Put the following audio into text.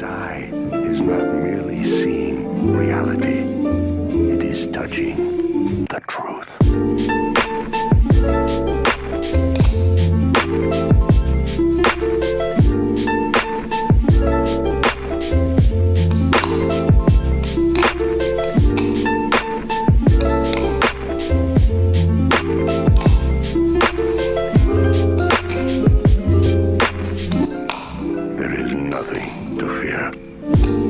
mind's eye is not merely seeing reality, it is touching the truth. Nothing to fear.